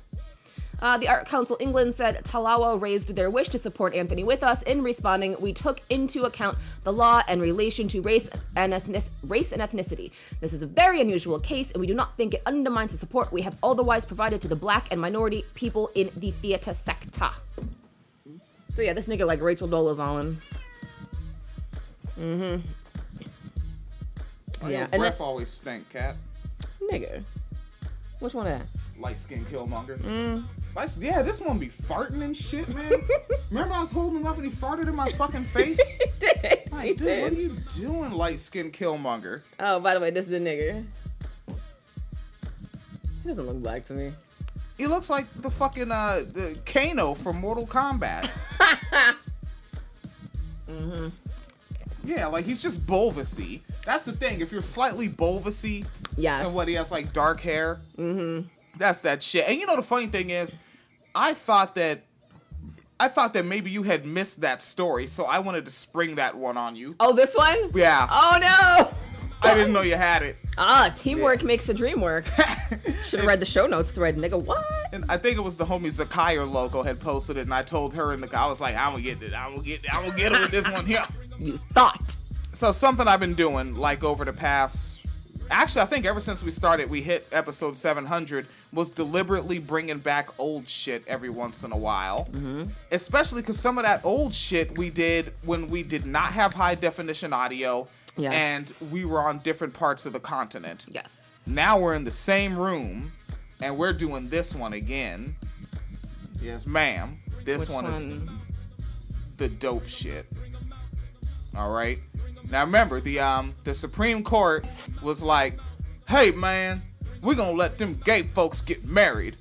The Art Council England said Talawa raised their wish to support Anthony with us. In responding, we took into account the law and relation to race and ethnicity. This is a very unusual case, and we do not think it undermines the support we have otherwise provided to the black and minority people in the theater sector. So yeah, this nigga like Rachel Dolezal. Oh, yeah, your breath always stank, cat. Nigga. Which one of that? Light skin Killmonger. Yeah, this one be farting and shit, man. Remember I was holding him up and he farted in my fucking face? He did. Like, dude, what are you doing, light skin Killmonger? Oh, by the way, this is the nigga. He doesn't look black to me. He looks like the fucking the Kano from Mortal Kombat. Yeah, like he's just bulvousy. That's the thing. If you're slightly bulvousy, yes, and what he has like dark hair, mm-hmm, that's that shit. And you know the funny thing is, I thought that maybe you had missed that story, so I wanted to spring that one on you. Oh, this one? Yeah. Oh no. I didn't know you had it. Ah, teamwork makes the dream work. Should have read the show notes thread, nigga. What? And I think it was the homie Zakire Loco had posted it, and I told her and the guy, I was like, I'm gonna get her with this one here. You thought. So something I've been doing, like over the past, actually I think ever since we started, we hit episode 700, was deliberately bringing back old shit every once in a while. Mm-hmm. Especially because some of that old shit we did when we did not have high definition audio. Yes. And we were on different parts of the continent. Yes. Now we're in the same room, and we're doing this one again. Yes, ma'am. This one is the dope shit. All right. Now remember, the Supreme Court was like, "Hey, man, we're gonna let them gay folks get married,"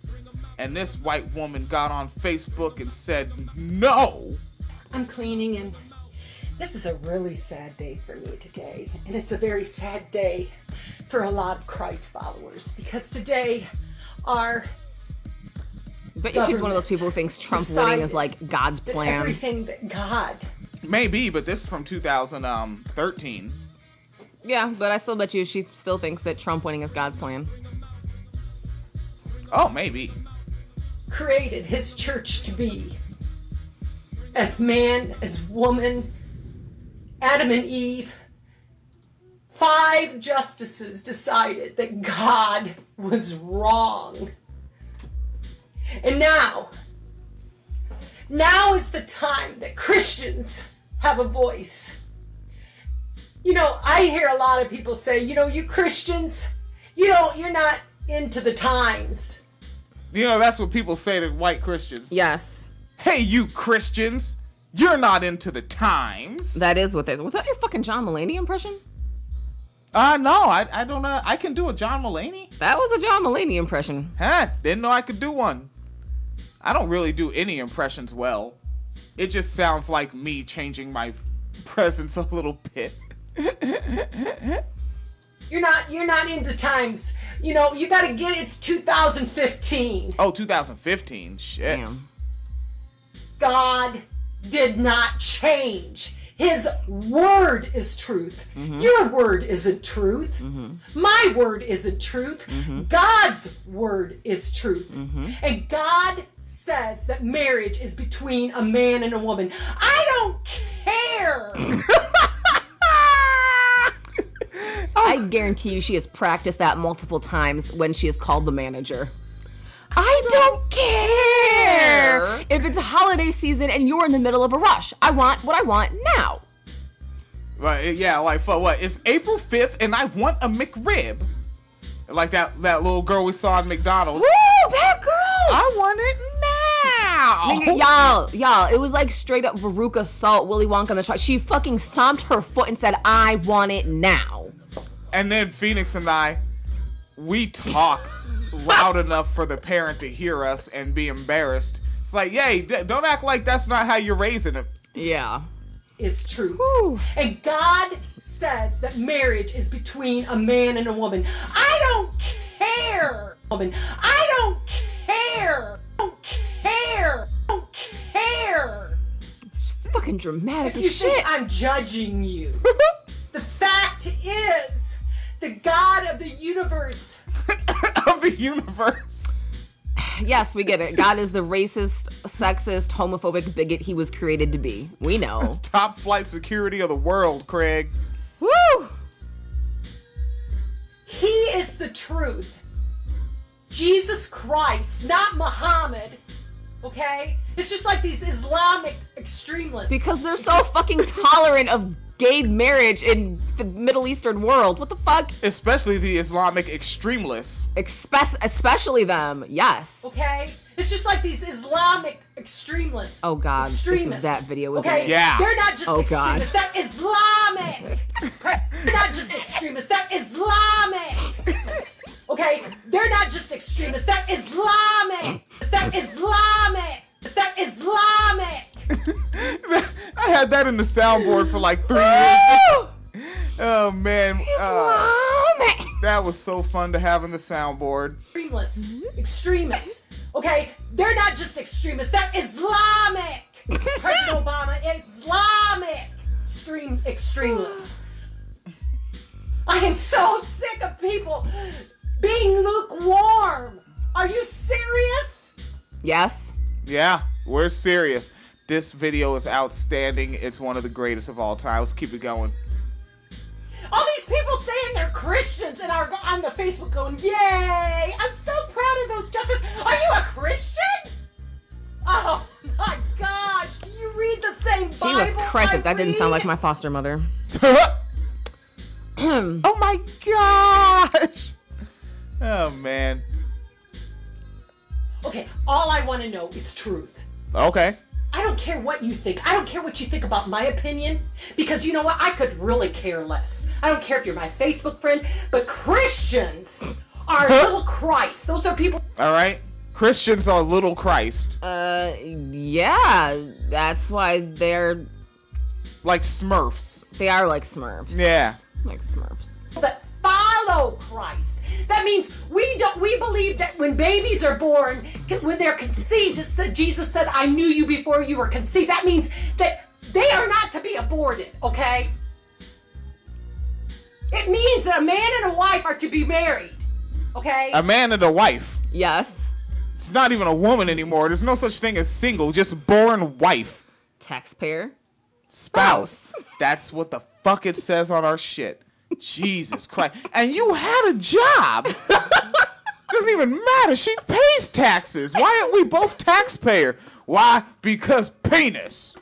and this white woman got on Facebook and said, "No, I'm cleaning and." This is a really sad day for me today, and it's a very sad day for a lot of Christ followers, because today our But she's one of those people who thinks Trump winning is like God's plan. Everything that God. Maybe, but this is from 2013. Yeah, but I still bet you she still thinks that Trump winning is God's plan. Oh, maybe. Created his church to be as man, as woman, Adam and Eve, 5 justices decided that God was wrong. And now is the time that Christians have a voice. You know, I hear a lot of people say, you know, you Christians, you're not into the times. You know, that's what people say to white Christians. Yes. Hey, you Christians. You're not into the times. That is what they... Was that your fucking John Mulaney impression? No, I don't know. I can do a John Mulaney. That was a John Mulaney impression. Huh, didn't know I could do one. I don't really do any impressions well. It just sounds like me changing my presence a little bit. You're not into times. You know, you gotta get it. It's 2015. Oh, 2015? Shit. Damn. God did not change. His word is truth. Mm-hmm. Your word isn't truth. Mm-hmm. My word isn't truth. Mm-hmm. God's word is truth. Mm-hmm. And God says that marriage is between a man and a woman. I don't care. I guarantee you she has practiced that multiple times when she has called the manager. I don't care if it's holiday season and you're in the middle of a rush. I want what I want now. Right? Yeah. Like for what? It's April 5th, and I want a McRib. Like that little girl we saw in McDonald's. Woo! That girl. I want it now. Y'all. It was like straight up Veruca Salt, Willy Wonka on the truck. She fucking stomped her foot and said, "I want it now." And then Phoenix and I, we talk loud enough for the parent to hear us and be embarrassed. It's like, yay, don't act like that's not how you're raising it. Yeah. It's true. Woo. And God says that marriage is between a man and a woman. I don't care. I don't care. I don't care. I don't care. It's fucking dramatic as shit. Think I'm judging you. The fact is, the God of the universe... of the universe. Yes, we get it. God is the racist, sexist, homophobic bigot he was created to be. We know. Top flight security of the world, Craig. Woo! He is the truth. Jesus Christ, not Muhammad. Okay? It's just like these Islamic extremists. Because they're so fucking tolerant of gay marriage in the Middle Eastern world. What the fuck? Especially the Islamic extremists. Especially them, yes. Okay? It's just like these Islamic extremists. Oh, God. Extremists. That video was okay. Yeah. They're not just extremists. God. That Islamic. They're not just extremists. That Islamic. Okay? They're not just extremists. That Islamic. That Islamic. That Islamic. I had that in the soundboard for like 3 years. Oh man, that was so fun to have in the soundboard. Extremists, extremists. Okay, they're not just extremists. They're Islamic. President Obama, Islamic extremists. I am so sick of people being lukewarm. Are you serious? Yes. Yeah, we're serious. This video is outstanding. It's one of the greatest of all time. Let's keep it going. All these people saying they're Christians and are on the Facebook going, yay! I'm so proud of those justices. Are you a Christian? Oh my gosh! Do you read the same Bible? Jesus Christ! That didn't sound like my foster mother. Oh my gosh! Oh man. Okay, all I want to know is truth. Okay. I don't care what you think. I don't care what you think about my opinion, because you know what? I could really care less. I don't care if you're my Facebook friend, but Christians are little Christ. Those are people. All right. Christians are little Christ. Yeah, that's why they're like Smurfs. They are like Smurfs. Yeah. Like Smurfs. But follow Christ. That means we believe that when babies are born, when they're conceived, it said, Jesus said, I knew you before you were conceived. That means that they are not to be aborted, okay? It means that a man and a wife are to be married, okay? A man and a wife. Yes. It's not even a woman anymore. There's no such thing as single, just born wife. Taxpayer. Spouse. That's what the fuck it says on our shit. Jesus Christ. And you had a job. Doesn't even matter. She pays taxes. Why aren't we both taxpayer? Why? Because penis.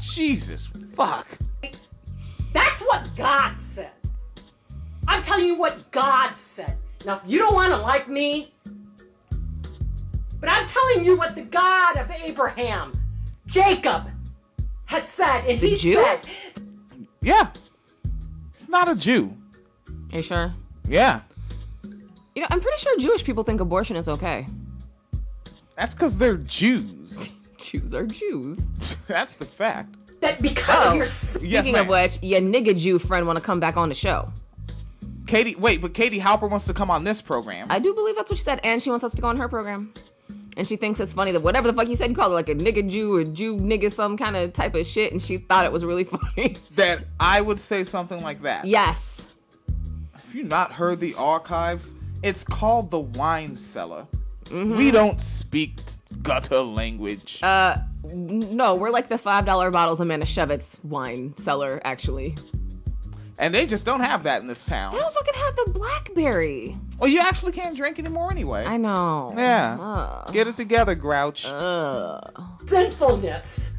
Jesus fuck. That's what God said. I'm telling you what God said. Now, if you don't want to like me, but I'm telling you what the God of Abraham, Jacob, has said, and he said... Yeah. He's not a Jew. Are you sure? Yeah. You know, I'm pretty sure Jewish people think abortion is okay. That's because they're Jews. Jews are Jews. That's the fact. That because of your... Speaking of which, your nigga Jew friend want to come back on the show. Katie, wait, but Katie Halper wants to come on this program. I do believe that's what she said, and she wants us to go on her program. And she thinks it's funny that whatever the fuck you said, you call it like a nigga Jew or Jew nigga, some kind of type of shit, and she thought it was really funny. That I would say something like that. Yes. Have you not heard the archives? It's called the wine cellar. Mm-hmm. We don't speak gutter language. No, we're like the $5 bottles of Manischewitz wine cellar, actually. And they just don't have that in this town. They don't fucking have the blackberry. Well, you actually can't drink anymore anyway. I know. Yeah. Get it together, Grouch. Sinfulness.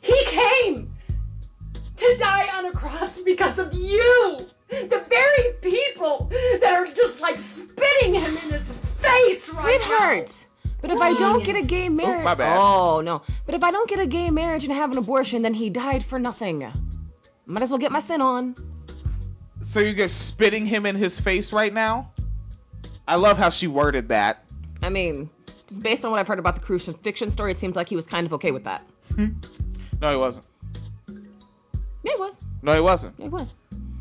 He came to die on a cross because of you. The very people that are just like spitting him in his face right now. Sweetheart. But if I don't get a gay marriage... Ooh, my bad. Oh, no. But if I don't get a gay marriage and have an abortion, then he died for nothing. Might as well get my sin on. So you're just spitting him in his face right now? I love how she worded that. I mean, just based on what I've heard about the crucifixion story, it seems like he was kind of okay with that. No, he wasn't. Yeah, he was. No, he wasn't. Yeah, he was.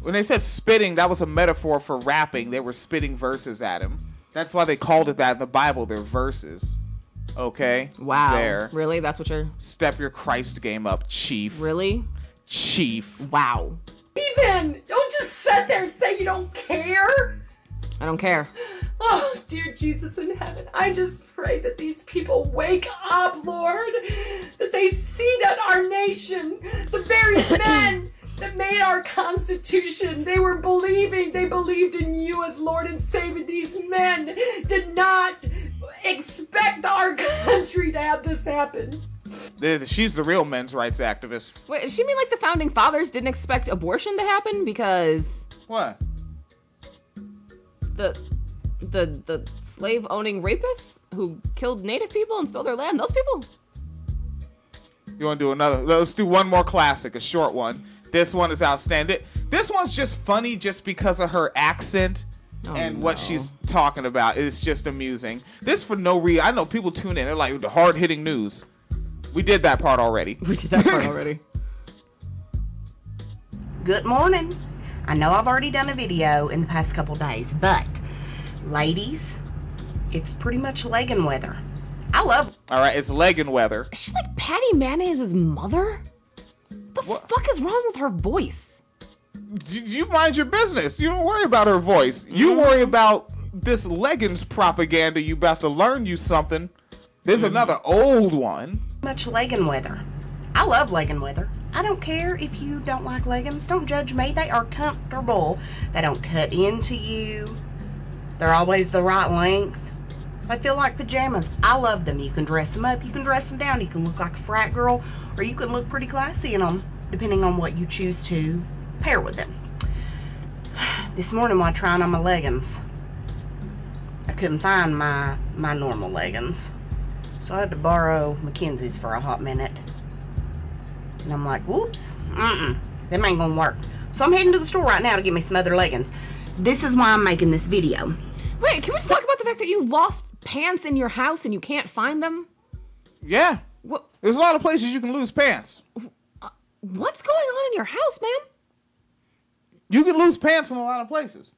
When they said spitting, that was a metaphor for rapping. They were spitting verses at him. That's why they called it that in the Bible. They're verses. Okay? Wow. There. Really? That's what you're... Step your Christ game up, chief. Really? Chief. Wow. Even don't just sit there and say you don't care. I don't care. Oh, dear Jesus in heaven, I just pray that these people wake up, Lord, that they see that our nation, the very men that made our Constitution, they were believing, they believed in you as Lord and Savior. These men did not expect our country to have this happen. She's the real men's rights activist. Wait, she mean like the founding fathers didn't expect abortion to happen because... What? The slave-owning rapists who killed native people and stole their land, those people? You want to do another? Let's do one more classic, a short one. This one is outstanding. This one's just funny just because of her accent. Oh, and what she's talking about is just amusing. This for no reason. I know people tune in. They're like, the hard-hitting news. We did that part already. We did that part already. Good morning. I know I've already done a video in the past couple days, but ladies, it's pretty much legging weather. I love it. All right, it's legging weather. Is she like Patty Mayonnaise's mother? What the fuck is wrong with her voice? You mind your business. You don't worry about her voice. You worry about this leggings propaganda. You about to learn you something. There's another old one. Much legging weather. I love legging weather. I don't care if you don't like leggings. Don't judge me. They are comfortable. They don't cut into you. They're always the right length. They feel like pajamas. I love them. You can dress them up. You can dress them down. You can look like a frat girl, or you can look pretty classy in them, depending on what you choose to pair with them. This morning while trying on my leggings, I couldn't find my normal leggings. So I had to borrow Mackenzie's for a hot minute. And I'm like, whoops, them ain't gonna work. So I'm heading to the store right now to get me some other leggings. This is why I'm making this video. Wait, can we just talk about the fact that you lost pants in your house and you can't find them? Yeah. What? There's a lot of places you can lose pants. What's going on in your house, ma'am? You can lose pants in a lot of places.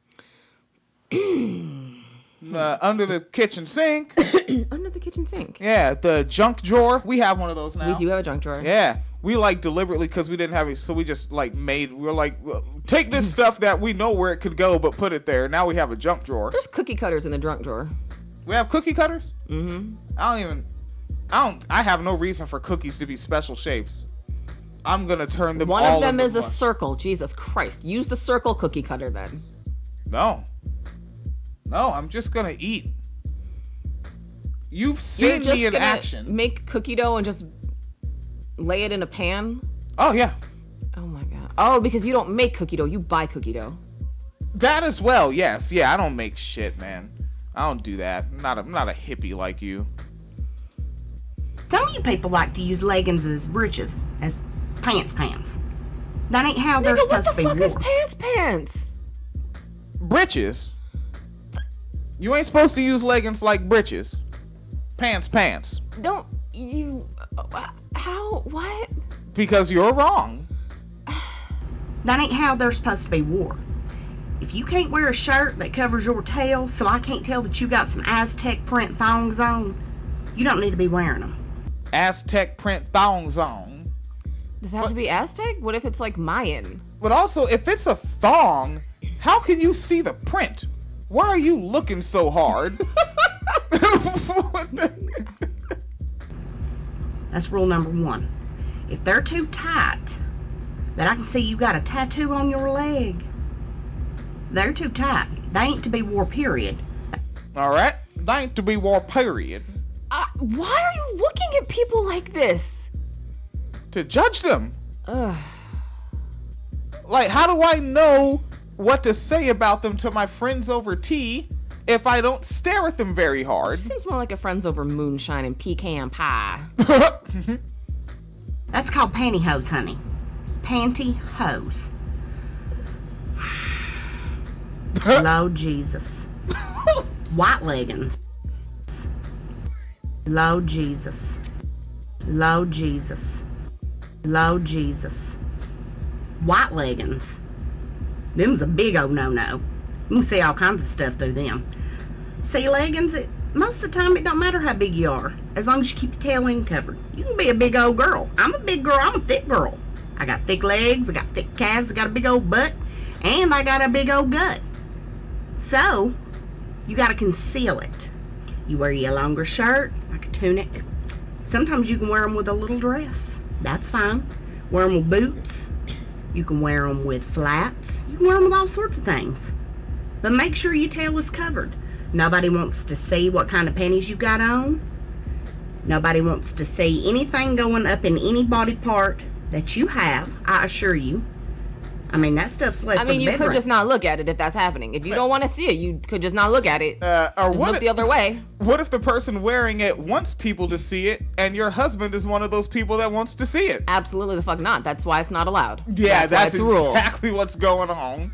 Under the kitchen sink. Under the kitchen sink? Yeah, the junk drawer. We have one of those now. We do have a junk drawer. Yeah. We like deliberately, because we didn't have it, so we just like made, we were like, take this stuff that we know where it could go, but put it there. Now we have a junk drawer. There's cookie cutters in the junk drawer. We have cookie cutters? Mm-hmm. I have no reason for cookies to be special shapes. I'm going to turn them all One of them is a circle. Jesus Christ. Use the circle cookie cutter then. No. No, I'm just going to eat. You've seen me in action. Make cookie dough and just lay it in a pan? Oh, yeah. Oh, my God. Oh, because you don't make cookie dough. You buy cookie dough. That as well, yes. Yeah, I don't make shit, man. I don't do that. I'm not a hippie like you. Some of you people like to use leggings as breeches, as pants. That ain't how they're supposed to be worn. Nigga, what the fuck is pants? Breeches? You ain't supposed to use leggings like breeches. Pants. Don't you... How? What? Because you're wrong. That ain't how they're supposed to be worn. If you can't wear a shirt that covers your tail, so I can't tell that you got some Aztec print thongs on, you don't need to be wearing them. Aztec print thongs on. Does it have to be Aztec? What if it's like Mayan? But also, if it's a thong, how can you see the print? Why are you looking so hard? That's rule number one. If they're too tight, that I can see you got a tattoo on your leg, they're too tight. They ain't to be wore, period. All right, they ain't to be wore, period. Why are you looking at people like this? To judge them. Ugh. Like, how do I know what to say about them to my friends over tea if I don't stare at them very hard? She seems more like a friends over moonshine and pecan pie. That's called pantyhose, honey. Pantyhose. Lord Jesus. White leggings. Lord Jesus. Lord Jesus. Lord Jesus. White leggings. Them's a big old no-no. You can see all kinds of stuff through them. See, leggings, most of the time it don't matter how big you are, as long as you keep your tail end covered. You can be a big old girl. I'm a big girl. I'm a thick girl. I got thick legs. I got thick calves. I got a big old butt. And I got a big old gut. So, you got to conceal it. You wear your longer shirt, like a tunic. Sometimes you can wear them with a little dress. That's fine. Wear them with boots. You can wear them with flats. You can wear them with all sorts of things. But make sure your tail is covered. Nobody wants to see what kind of panties you got on. Nobody wants to see anything going up in any body part that you have, I assure you. I mean, that stuff's left. I mean, you could just not look at it if that's happening. If you don't want to see it, you could just not look at it. Or look the other way. What if the person wearing it wants people to see it, and your husband is one of those people that wants to see it? Absolutely the fuck not. That's why it's not allowed. Yeah, that's exactly what's going on.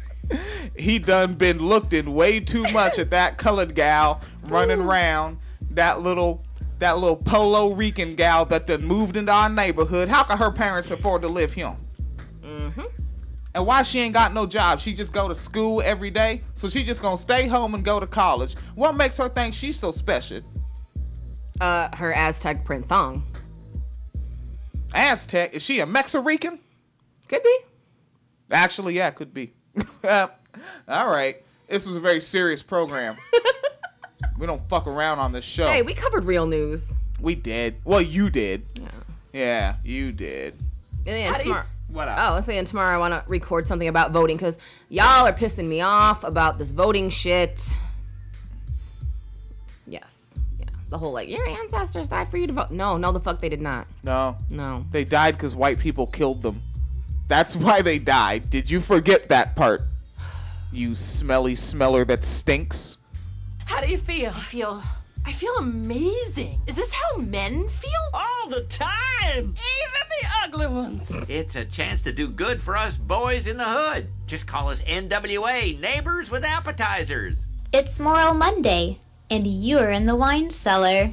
He done been looked in way too much at that colored gal running around that little that little Puerto Rican gal that done moved into our neighborhood. How could her parents afford to live here? Mm-hmm. And why she ain't got no job? She just go to school every day, so she just gonna stay home and go to college. What makes her think she's so special? Her Aztec print thong. Aztec? Is she a Mexican? Could be. Actually, yeah, could be. All right. This was a very serious program. We don't fuck around on this show. Hey, we covered real news. We did. Well, you did. Yeah. Yeah, you did. And tomorrow, what up? Oh, I was saying tomorrow I want to record something about voting because y'all are pissing me off about this voting shit. Yes. Yeah. The whole like, your ancestors died for you to vote. No, no, the fuck they did not. No. No. They died because white people killed them. That's why they died. Did you forget that part? You smelly smeller that stinks. How do you feel? I feel amazing. Is this how men feel? All the time. Even the ugly ones. It's a chance to do good for us boys in the hood. Just call us NWA, Neighbors with Appetizers. It's Moral Monday, and you're in the wine cellar.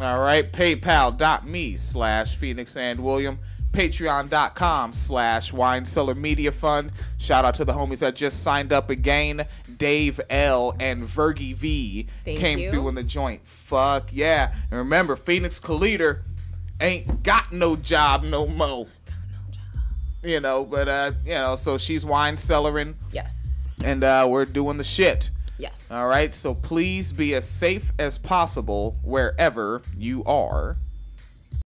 All right, paypal.me/PhoenixandWilliam. Patreon.com/WineCellarMediaFund. Shout out to the homies that just signed up again. Dave L and Vergie V came through in the joint. Fuck yeah. And remember, Phoenix Collider ain't got no job no more. You know, but you know, so she's wine cellaring. Yes. And we're doing the shit. Yes. All right, so please be as safe as possible wherever you are.